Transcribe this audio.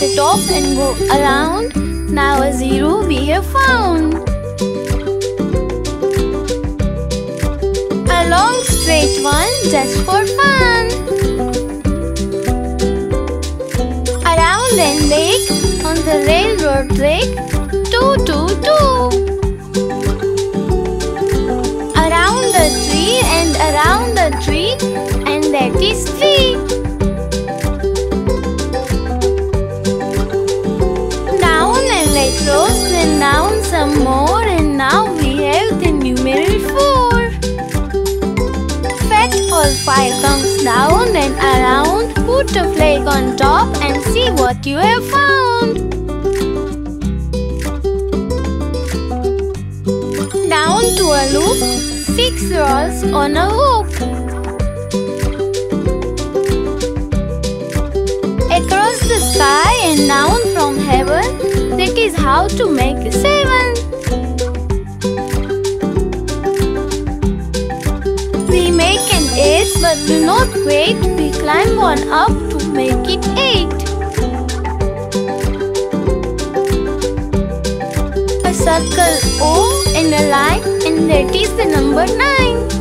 the top and go around. Now a zero we have found. A long straight one just for fun. A round and lake on the railroad track. Two, two, two. Around the tree and around the tree, and that is three. Close the noun some more, and now we have the numeral 4. Fetch all 5 comes down and around. Put the flag on top and see what you have found. Down to a loop, 6 rods on a hook. Across the sky and down from heaven. That is how to make 7. We make an 8, but do not wait. We climb on up to make it 8. A circle O and a line, and that is the number 9.